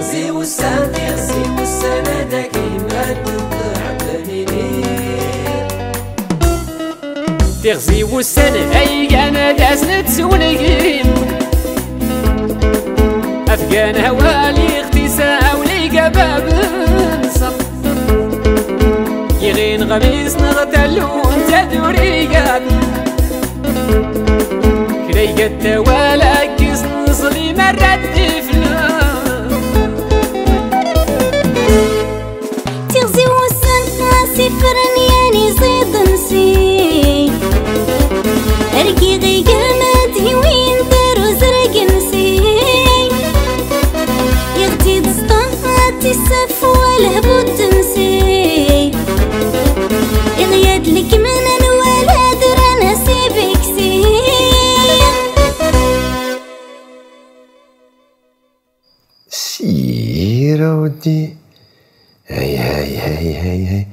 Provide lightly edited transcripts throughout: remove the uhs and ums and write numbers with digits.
زي والسنة زي والسنة داكيما تغزي والسنة أي جانا دازنا تسونيم أفجانا والي اغتساء ولي جباب نصف يغين غميس نغتلو انت دوري قاد كلي قد ولا كيس نصلي مرات تفلا تغزي والسنة سفرني يعني زيد نسي أرقي غي قامت هوين دارو زرق نسي يغتي تصطاعت السف والهبوط تنسي إغياد لك من الولاد رانا سيبك سي سيرة ودي هاي هاي هاي هاي هاي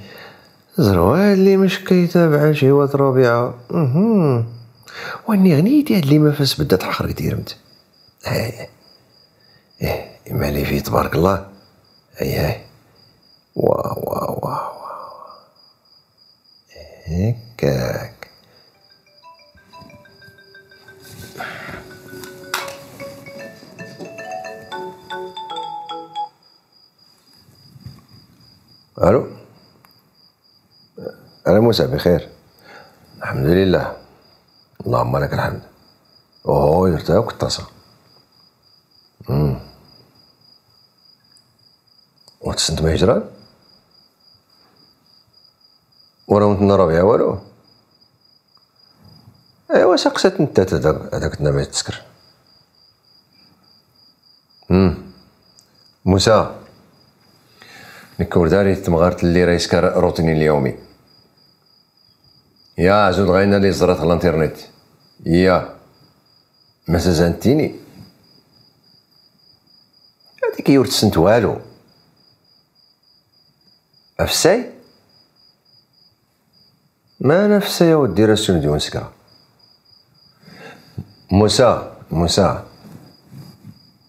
زروها اللي مش كيتابع شي وات ربيعة واني غنيتي هاد اللي ما فاس بدات حقر كتير انت هاي اما لي فيه تبارك الله هاي هاي واو واو واو هكاك الو انا موسى بخير الحمد لله اللهم لك الحمد. اوه يرتاك الطاسة. وتسنت ما يجران؟ ورا متنا ربيعة والو؟ ايوا سقسات نتات هذاك النبع يتسكر. موسى نكور داري تمغارت اللي راه يسكر روتيني اليومي. يا زود غاينا اللي زرات على الانترنت. يا ما زانتيني هاديك يور تسنت والو افساي ما نفسي يا ودي راه سنديو نسكر موسى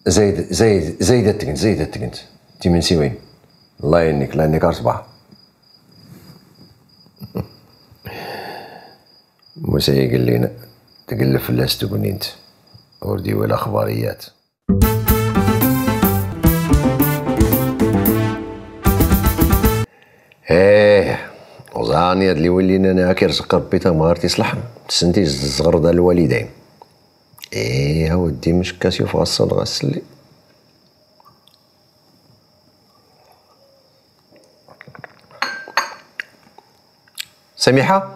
زايد التكنت انت من سي وين الله يعينك لانك ارصبح موسى قال لينا تقلف اللاست بنينت وردي ولا اخباريات وزاني هاد اللي ولينا انا كيرزق ربي تا مهارتي صلحن تسنتي الصغر ديال الوالدين اودي مش كاسيوف غصل غسلي سميحة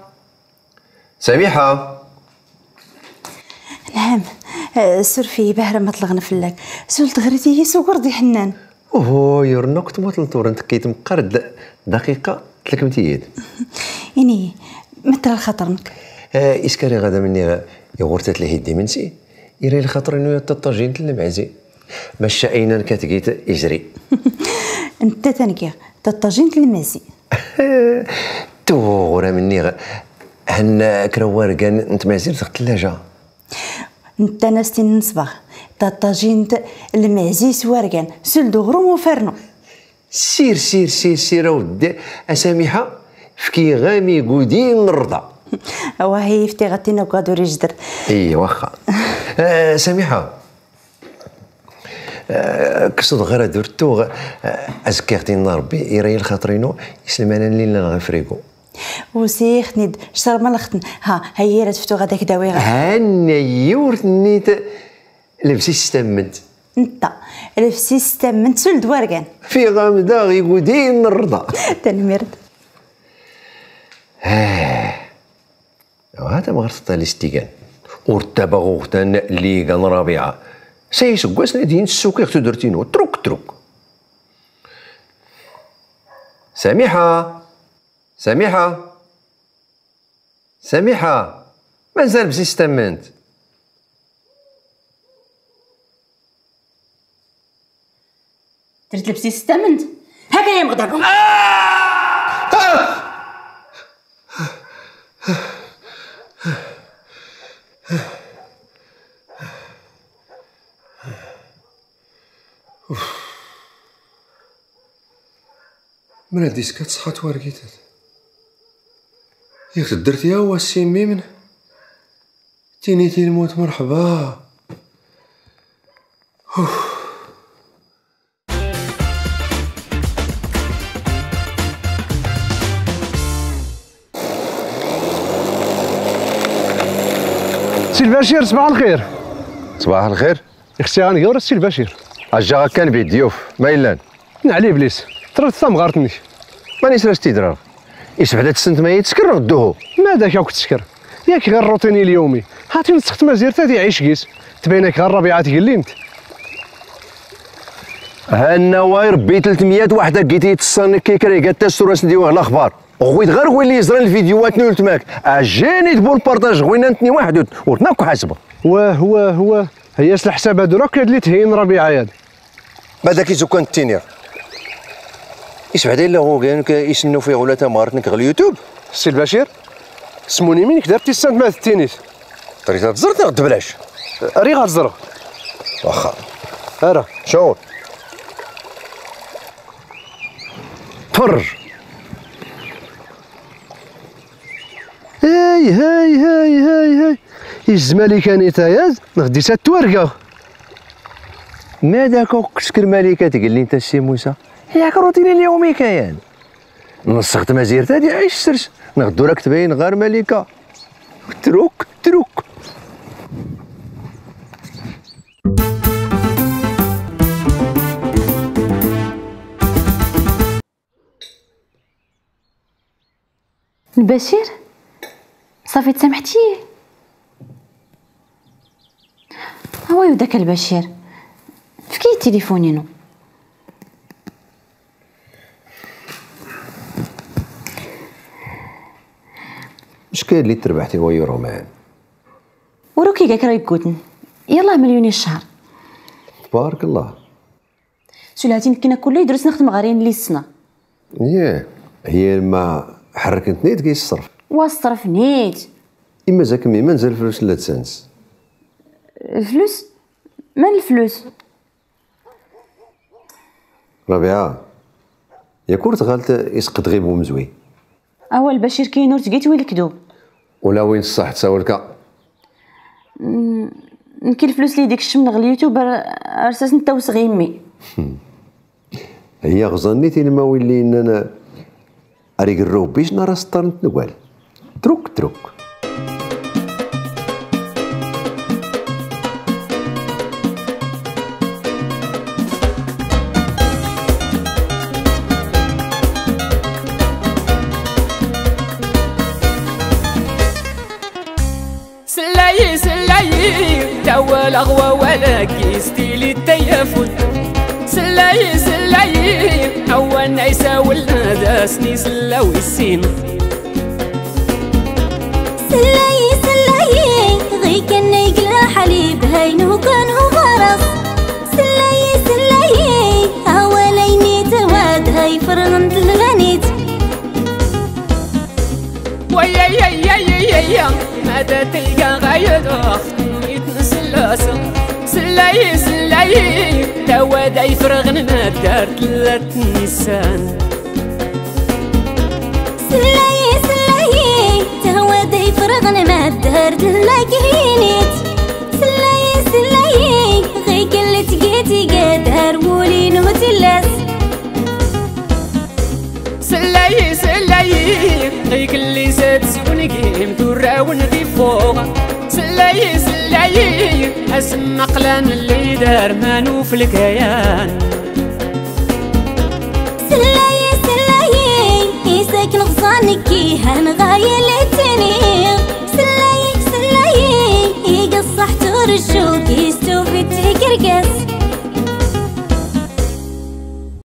نعم سرفي باهرة ما طلغنا فلاك سولت غريتي سوق ردي حنان اوه يرنوك تموت لطور انت كيت مقرد دقيقة تلكمتي يد يعني ما ترى الخطرنك اسكاري غدا مني يغورتات لي هدي منسي يري الخطر انه يتطاجين تلم عزي باش اينا كتقيت يجري انت تانكي تطاجين تلم عزي تغورا مني هن كروار كان انت مازال تحت الثلاجه انت ناستي نصبغ طاطاجين المعزي سواركان سول دوغرو وفرنو سير اودي اساميحه فكي غامي قودين الرضا واهي فتي غاتينا وكادوري جدر اي واخا ساميحه كسد غير درتو ازكيرتينا ربي يري الخاطرينو يسلم انا لينا غفريكو وسي خدني شرب ما لختن هي راه تفتو غداك داوي هاني ورثني لبسي ستمنت انت لبسي ستمنت سول دواركان في غامدا غيقودين الرضا تنمرت وهذا ما غرت الاستيكان ورتبا غوختان اللي كان ربيعه سيسكواس نادين السوق اختو درتينو تروك سميحة مازال بزي ستمنت درت لبسي ستمنت هكا يا مغدر من هاديسكات صحات ورقيتات ياك درت يا هو السي ميمن تينيتي الموت مرحبا. سي البشير صباح الخير. صباح الخير اختي غني غير سي البشير اجا كان بيد ضيوف ما الا نعلي بليس طرات حتى مغارتني مانيش راش تيدرا ايش بعدا تسنت ما يتسكر ردوه ما داك كنت تسكر ياك غير روتيني اليومي هاتي نسخت مزيرتا تيعيش كيس تبينك غير ربيعه تقلينت ها النواير بي 300 وحده لقيتي تصني كيكري قالت السراس نديوه الاخبار غويت غير هو اللي يزرى الفيديوهات نولت معاك اجاني تبول بارطاج غوينا نتني واحد ورتناك حاسبه واه هو هو هي الحساب هادو راك اللي تهين ربيعه هاد بعدا كي زوكان التينير ايش بعدا الا هو كانك يشنو فيه ولا تمارتنك غير اليوتيوب السي البشير سموني منك درتي السانت مع التينيس طريت تزرت غد بلاش ري غتزرق واخا هرا شوف تفرج هاي هاي هاي هاي هاي الزمالي كان تاياز غدي تتورقه ما داك كتشكر مليكه تقول لي انت السي موسى ياك روتيني اليومي كاين نسخت مزيرت هادي عايش سرش نغدو راك تبين غير مليكه تروك تروك البشير صافي تسامحتيه هو داك البشير فكي تليفونينو مش كاين اللي تربحتي هو يورو معايا وروكي كاع راهي كوتن يلاه مليوني الشهر تبارك الله سولاتي مكينه كله يدرس نخدم غير لي السنه ياه هي ما حركت نيت كي الصرف والصرف نيت اما زاك ميمان زال الفلوس لا تسانس الفلوس من الفلوس ربيعه يا كورت غالت يسقط غير بومزوي اول البشير كينور تقيت وين الكذوب ولا وين الصح تساولك يمكن الفلوس اللي ديك الشمن غل اليوتيوب ارساس نتوسغ يمي هي غزنيتي لما ولي انا اريق الروبيش نرى سطر نتنوال تروك تروك سلاي سلاي تاول اغوى ولا كيستي للتيافل سلاي سلاي هو الناس والنادا سني سلاوي السين سلاي سلاي غي كان يقلا حليب هينو كانو غرس سلاي سلاي هو ليني تواد هاي فرغنت الغنيت ويا يا يا يا يا ماذا تلقى غيره يتنسلاسه سلاي سلاي توا داي فرغنا دار ثلاث نيسان سلاي سلاي توا داي فرغنا دار ثلاث كينيت سلاي سلاي غي قلت قيتي قادر مولين وتلاس سلاي سلاي غي قلي زاد سونكي مدراون في فوق سلاي سلاي اسم قلان اللي دار مانو في الكيان سلاي سلاي يساكن غصانك كيهان غايلي